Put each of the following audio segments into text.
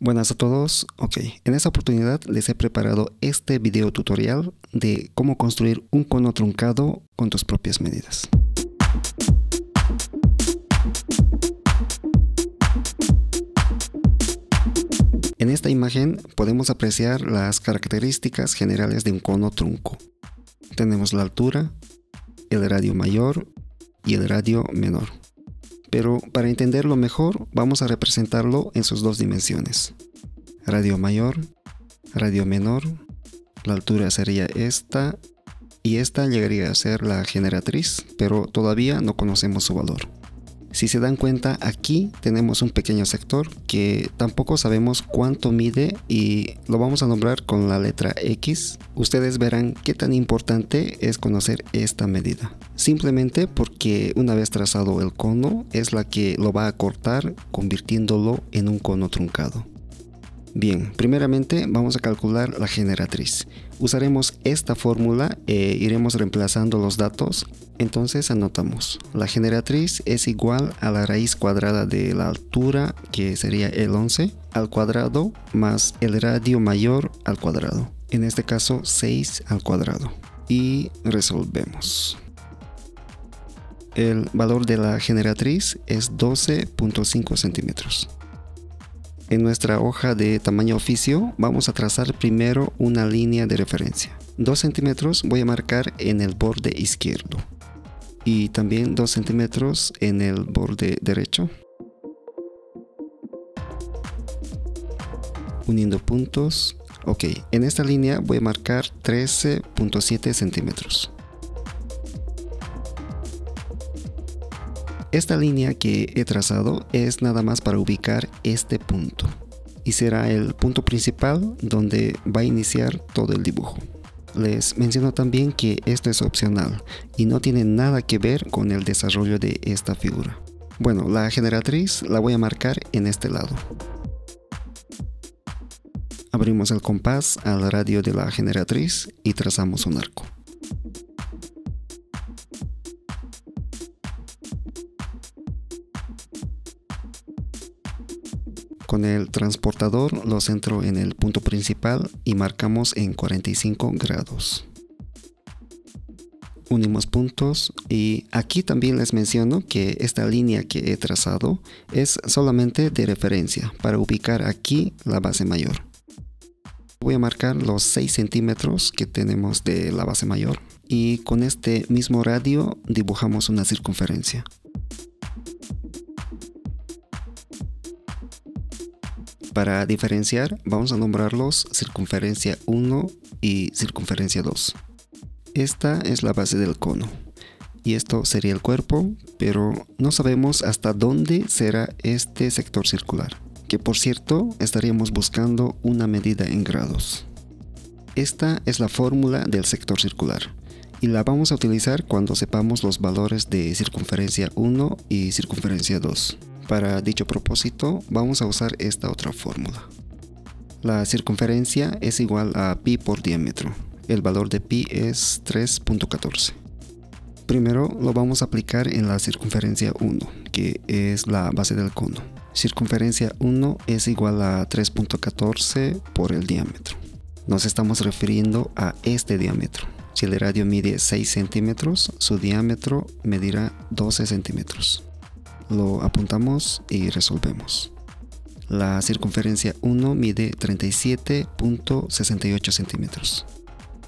Buenas a todos. Ok, en esta oportunidad les he preparado este video tutorial de cómo construir un cono truncado con tus propias medidas. En esta imagen podemos apreciar las características generales de un cono trunco. Tenemos la altura, el radio mayor y el radio menor. Pero para entenderlo mejor, vamos a representarlo en sus dos dimensiones. Radio mayor, radio menor, la altura sería esta, y esta llegaría a ser la generatriz, pero todavía no conocemos su valor. Si se dan cuenta, aquí tenemos un pequeño sector que tampoco sabemos cuánto mide y lo vamos a nombrar con la letra X. Ustedes verán qué tan importante es conocer esta medida, simplemente porque una vez trazado el cono es la que lo va a cortar, convirtiéndolo en un cono truncado. Bien, primeramente vamos a calcular la generatriz. Usaremos esta fórmula e iremos reemplazando los datos. Entonces anotamos. La generatriz es igual a la raíz cuadrada de la altura, que sería el 11, al cuadrado, más el radio mayor al cuadrado. En este caso 6 al cuadrado. Y resolvemos. El valor de la generatriz es 12.5 centímetros. En nuestra hoja de tamaño oficio vamos a trazar primero una línea de referencia. 2 centímetros voy a marcar en el borde izquierdo y también 2 centímetros en el borde derecho. Uniendo puntos. Ok, en esta línea voy a marcar 13.7 centímetros. Esta línea que he trazado es nada más para ubicar este punto y será el punto principal donde va a iniciar todo el dibujo. Les menciono también que esto es opcional y no tiene nada que ver con el desarrollo de esta figura. Bueno, la generatriz la voy a marcar en este lado. Abrimos el compás al radio de la generatriz y trazamos un arco. Con el transportador lo centro en el punto principal y marcamos en 45 grados. Unimos puntos y aquí también les menciono que esta línea que he trazado es solamente de referencia para ubicar aquí la base mayor. Voy a marcar los 6 centímetros que tenemos de la base mayor y con este mismo radio dibujamos una circunferencia. Para diferenciar, vamos a nombrarlos circunferencia 1 y circunferencia 2. Esta es la base del cono y esto sería el cuerpo, pero no sabemos hasta dónde será este sector circular, que por cierto estaríamos buscando una medida en grados. Esta es la fórmula del sector circular y la vamos a utilizar cuando sepamos los valores de circunferencia 1 y circunferencia 2. Para dicho propósito, vamos a usar esta otra fórmula. La circunferencia es igual a pi por diámetro. El valor de pi es 3.14. Primero lo vamos a aplicar en la circunferencia 1, que es la base del cono. Circunferencia 1 es igual a 3.14 por el diámetro. Nos estamos refiriendo a este diámetro. Si el radio mide 6 centímetros, su diámetro medirá 12 centímetros. Lo apuntamos y resolvemos. La circunferencia 1 mide 37.68 centímetros.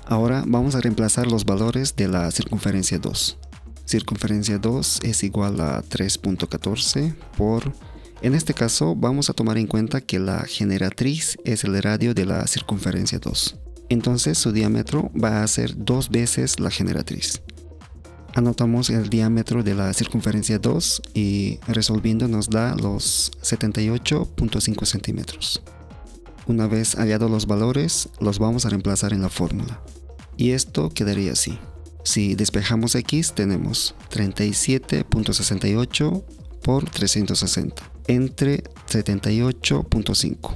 Ahora vamos a reemplazar los valores de la circunferencia 2. Circunferencia 2 es igual a 3.14 por... En este caso vamos a tomar en cuenta que la generatriz es el radio de la circunferencia 2. Entonces su diámetro va a ser 2 veces la generatriz. Anotamos el diámetro de la circunferencia 2 y resolviendo nos da los 78.5 centímetros. Una vez hallados los valores, los vamos a reemplazar en la fórmula. Y esto quedaría así. Si despejamos X, tenemos 37.68 por 360 entre 78.5.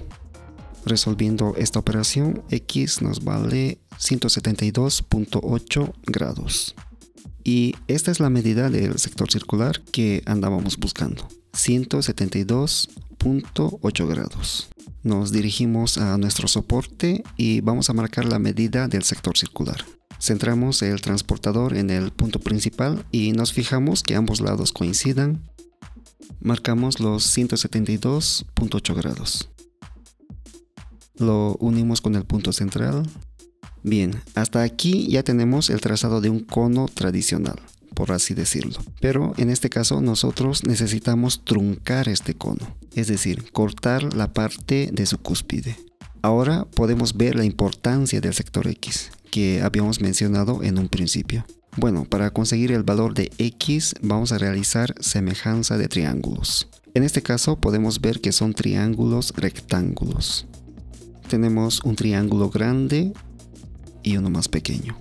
Resolviendo esta operación, X nos vale 172.8 grados. Y esta es la medida del sector circular que andábamos buscando, 172.8 2.8 grados. Nos dirigimos a nuestro soporte y vamos a marcar la medida del sector circular. Centramos el transportador en el punto principal y nos fijamos que ambos lados coincidan. Marcamos los 172.8 grados. Lo unimos con el punto central. Bien, hasta aquí ya tenemos el trazado de un cono tradicional, por así decirlo. Pero en este caso nosotros necesitamos truncar este cono, es decir, cortar la parte de su cúspide. Ahora podemos ver la importancia del sector X, que habíamos mencionado en un principio. Bueno, para conseguir el valor de X vamos a realizar semejanza de triángulos. En este caso podemos ver que son triángulos rectángulos. Tenemos un triángulo grande y uno más pequeño.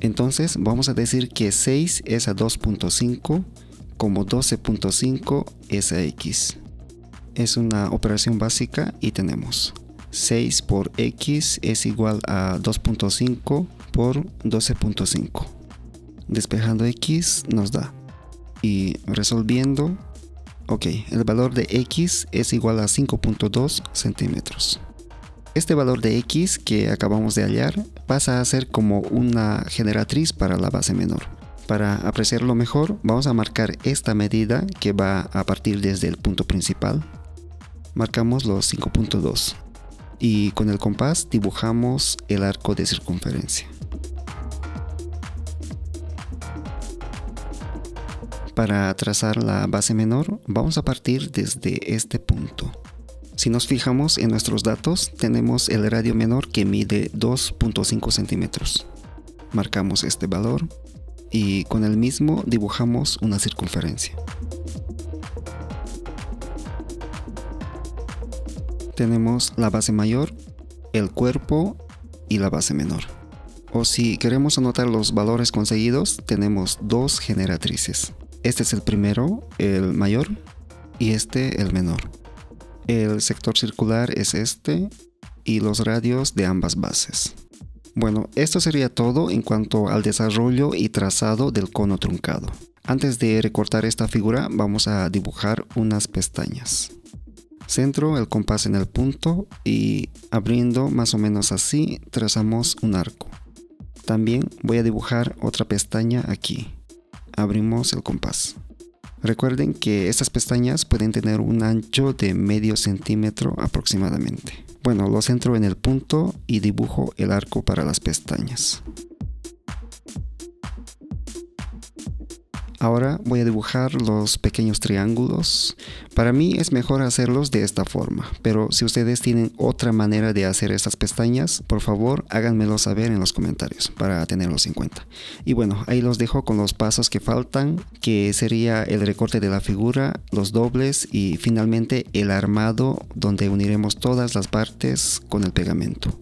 Entonces vamos a decir que 6 es a 2.5, como 12.5 es a X. Es una operación básica y tenemos 6 por X es igual a 2.5 por 12.5. Despejando X nos da. Y resolviendo, ok, el valor de X es igual a 5.2 centímetros. Este valor de X que acabamos de hallar pasa a ser como una generatriz para la base menor. Para apreciarlo mejor, vamos a marcar esta medida que va a partir desde el punto principal. Marcamos los 5.2 y con el compás dibujamos el arco de circunferencia. Para trazar la base menor, vamos a partir desde este punto. Si nos fijamos en nuestros datos, tenemos el radio menor que mide 2.5 centímetros. Marcamos este valor y con el mismo dibujamos una circunferencia. Tenemos la base mayor, el cuerpo y la base menor. O si queremos anotar los valores conseguidos, tenemos dos generatrices. Este es el primero, el mayor, y este el menor. El sector circular es este y los radios de ambas bases. Bueno, esto sería todo en cuanto al desarrollo y trazado del cono truncado. Antes de recortar esta figura, vamos a dibujar unas pestañas. Centro el compás en el punto y abriendo más o menos así, trazamos un arco. También voy a dibujar otra pestaña aquí. Abrimos el compás. Recuerden que estas pestañas pueden tener un ancho de medio centímetro aproximadamente. Bueno, lo centro en el punto y dibujo el arco para las pestañas. Ahora voy a dibujar los pequeños triángulos. Para mí es mejor hacerlos de esta forma, pero si ustedes tienen otra manera de hacer estas pestañas, por favor háganmelo saber en los comentarios para tenerlos en cuenta. Y bueno, ahí los dejo con los pasos que faltan, que sería el recorte de la figura, los dobles y finalmente el armado, donde uniremos todas las partes con el pegamento.